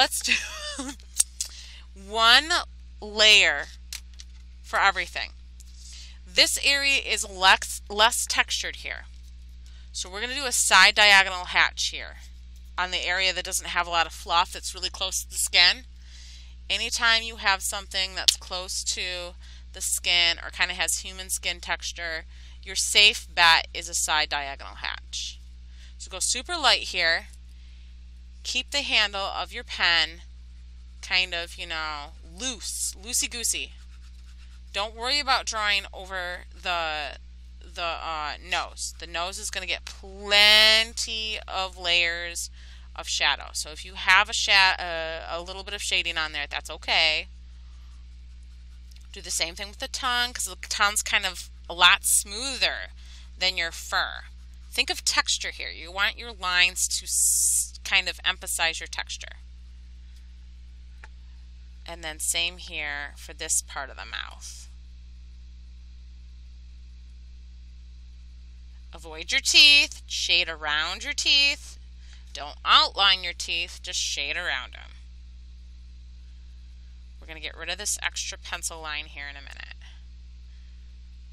Let's do one layer for everything. This area is less textured here. So we're going to do a side diagonal hatch here on the area that doesn't have a lot of fluff, that's really close to the skin. Anytime you have something that's close to the skin or kind of has human skin texture, your safe bet is a side diagonal hatch. So go super light here. Keep the handle of your pen kind of, you know, loose, loosey-goosey. Don't worry about drawing over the nose. The nose is going to get plenty of layers of shadow. So if you have a little bit of shading on there, that's okay. Do the same thing with the tongue, because the tongue's kind of a lot smoother than your fur. Think of texture here. You want your lines to kind of emphasize your texture. And then same here for this part of the mouth. Avoid your teeth, shade around your teeth. Don't outline your teeth, just shade around them. We're going to get rid of this extra pencil line here in a minute.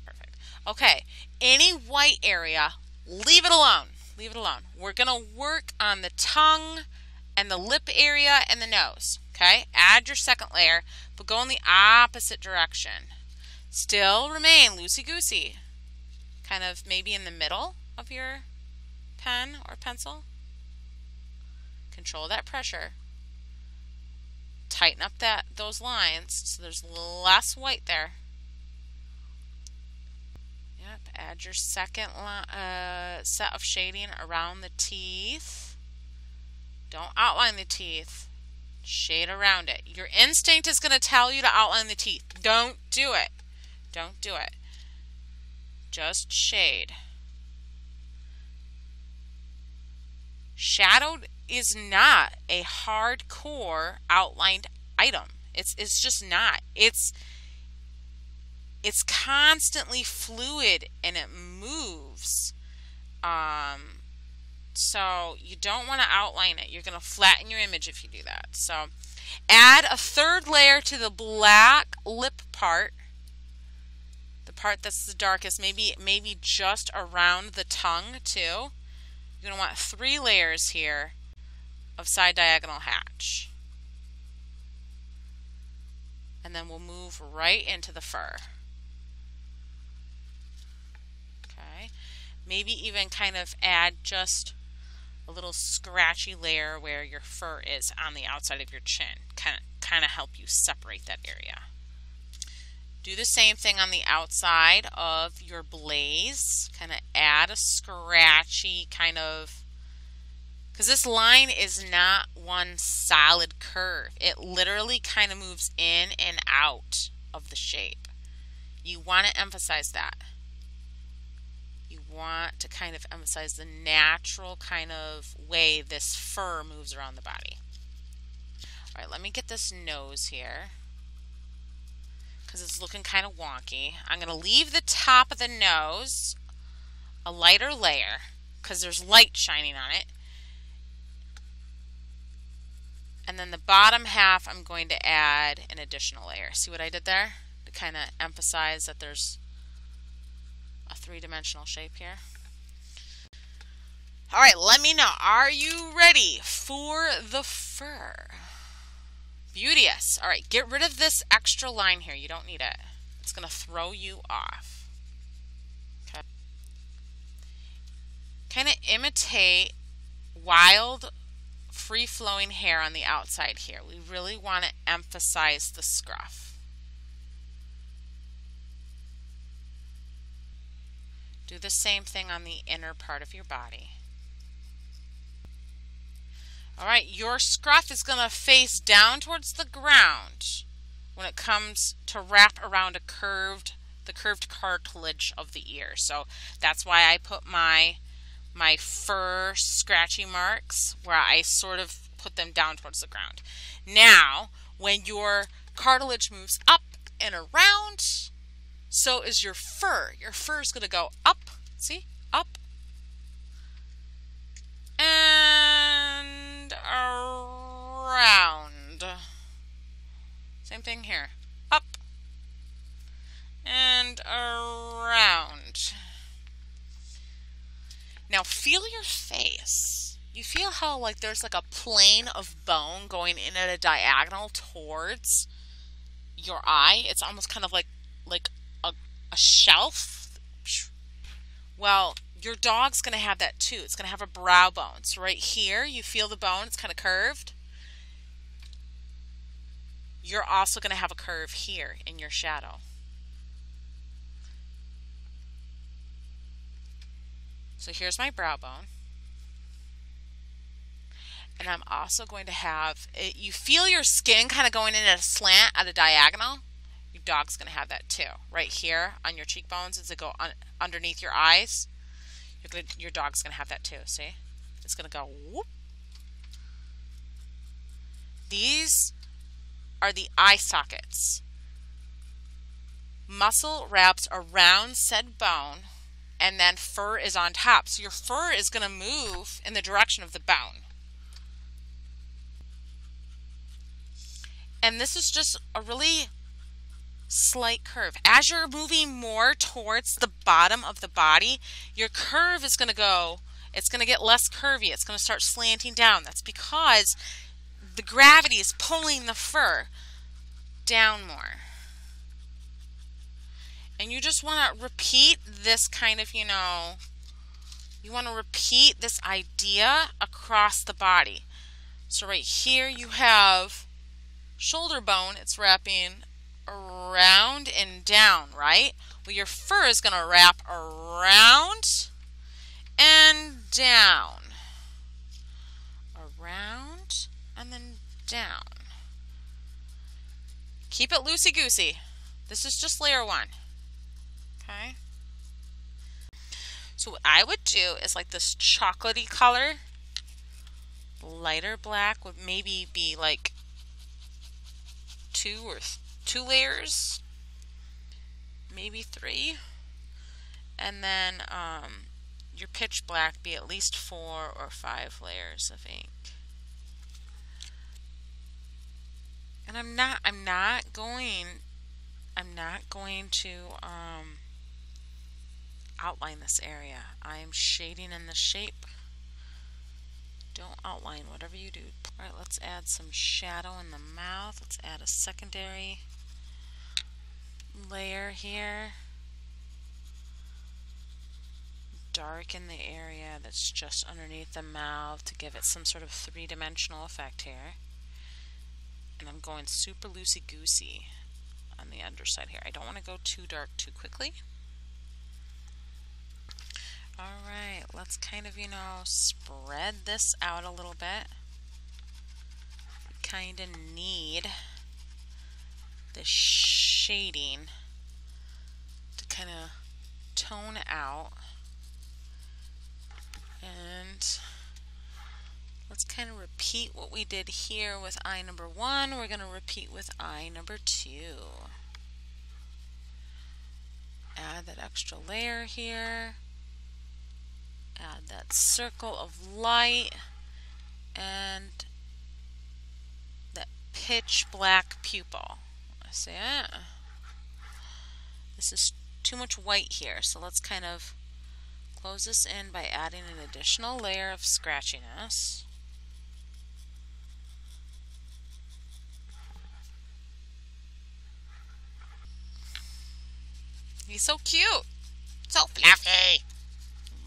Perfect. Okay, any white area, leave it alone. Leave it alone. We're going to work on the tongue and the lip area and the nose. Okay, add your second layer, but go in the opposite direction. Still remain loosey-goosey. Kind of maybe in the middle of your pen or pencil. Control that pressure. Tighten up those lines so there's less white there. Yep, add your second set of shading around the teeth. Don't outline the teeth. Shade around it. Your instinct is going to tell you to outline the teeth. Don't do it. Don't do it. Just shade. Shadow is not a hardcore outlined item. It's just not. It's constantly fluid and it moves. So you don't want to outline it. You're going to flatten your image if you do that. So add a third layer to the black lip part, the part that's the darkest, maybe just around the tongue too. You're going to want 3 layers here of side diagonal hatch. And then we'll move right into the fur. Okay. Maybe even kind of add just a little scratchy layer where your fur is on the outside of your chin. Kind of help you separate that area. Do the same thing on the outside of your blaze. Kind of add a scratchy kind of, because this line is not one solid curve. It literally kind of moves in and out of the shape. You want to emphasize that. You want to kind of emphasize the natural kind of way this fur moves around the body. All right, let me get this nose here because it's looking kind of wonky. I'm going to leave the top of the nose a lighter layer because there's light shining on it. And then the bottom half, I'm going to add an additional layer. See what I did there? To kind of emphasize that there's a 3-dimensional shape here. All right, let me know. Are you ready for the fur? Beauteous. All right, get rid of this extra line here. You don't need it. It's going to throw you off. Okay. Kind of imitate wild, free-flowing hair on the outside here. We really want to emphasize the scruff. Do the same thing on the inner part of your body. All right, your scruff is going to face down towards the ground when it comes to wrap around the curved cartilage of the ear. So that's why I put my fur scratchy marks where I sort of put them down towards the ground. Now, when your cartilage moves up and around, so is your fur. Your fur is going to go up, see, up, and around. thing here. Up and around. Now feel your face. You feel how like there's like a plane of bone going in at a diagonal towards your eye. It's almost kind of like a shelf. Well, your dog's going to have that too. It's going to have a brow bone. So right here, you feel the bone. It's kind of curved. You're also going to have a curve here in your shadow. So here's my brow bone. And I'm also going to have, you feel your skin kind of going in at a slant, at a diagonal. Your dog's going to have that too. Right here on your cheekbones as they go on, underneath your eyes. Your dog's going to have that too, see? It's going to go whoop. These are the eye sockets. Muscle wraps around said bone and then fur is on top. So your fur is going to move in the direction of the bone. And this is just a really slight curve. As you're moving more towards the bottom of the body, your curve is going to go, it's going to get less curvy. It's going to start slanting down. That's because the gravity is pulling the fur down more. And you just want to repeat this kind of, you want to repeat this idea across the body. So right here you have shoulder bone, it's wrapping around and down, right? Well, your fur is going to wrap around and down. Around and then down. Keep it loosey-goosey. This is just layer one. Okay? So what I would do is like this chocolatey color, lighter black would maybe be like two layers, maybe three, and then your pitch black be at least 4 or 5 layers of ink. And I'm not going to outline this area. I am shading in the shape. Don't outline, whatever you do. All right, let's add some shadow in the mouth. Let's add a secondary layer here. Darken the area that's just underneath the mouth to give it some sort of three-dimensional effect here. And I'm going super loosey-goosey on the underside here. I don't want to go too dark too quickly. All right, let's kind of, spread this out a little bit. We kind of need the shading to kind of tone out. And let's kind of repeat what we did here with eye number 1. We're going to repeat with eye number 2. Add that extra layer here. Add that circle of light and that pitch black pupil. I see it. This is too much white here, so let's kind of close this in by adding an additional layer of scratchiness. He's so cute. So fluffy.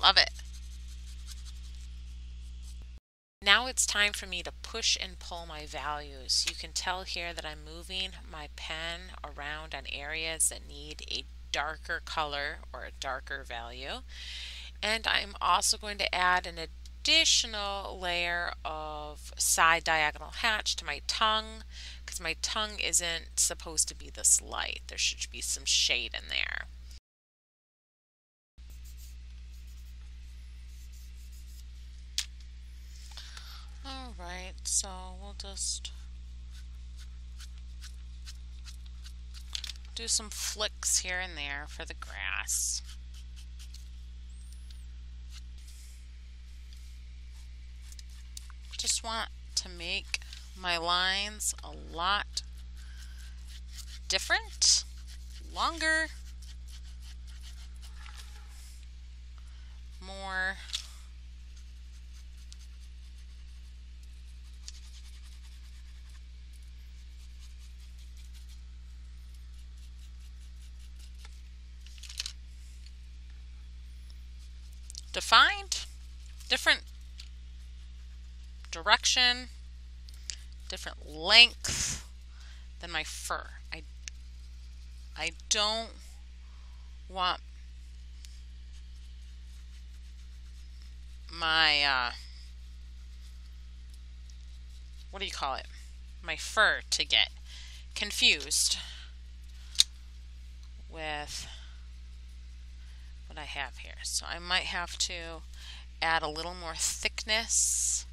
Love it. Now it's time for me to push and pull my values. You can tell here that I'm moving my pen around on areas that need a darker color or a darker value. And I'm also going to add an additional layer of side diagonal hatch to my tongue because my tongue isn't supposed to be this light. There should be some shade in there. Alright, so we'll just do some flicks here and there for the grass. Just want to make my lines a lot different, longer, more defined, different direction, different length than my fur. I don't want my, what do you call it? My fur to get confused with what I have here. So I might have to add a little more thickness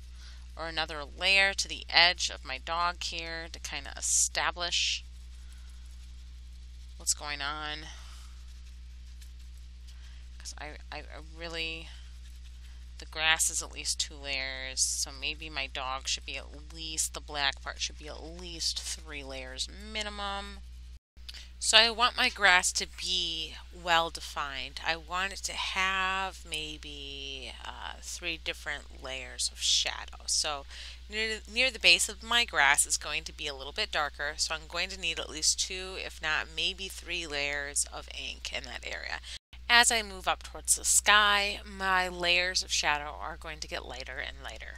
or another layer to the edge of my dog here to kind of establish what's going on, because I really, the grass is at least 2 layers, so maybe my dog should be at least, the black part should be at least 3 layers minimum. So I want my grass to be well defined. I want it to have maybe 3 different layers of shadow. So near the base of my grass is going to be a little bit darker, so I'm going to need at least 2, if not maybe 3 layers of ink in that area. As I move up towards the sky, my layers of shadow are going to get lighter and lighter.